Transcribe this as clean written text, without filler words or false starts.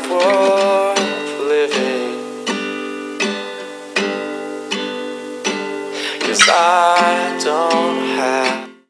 life worth living. Cause I don't have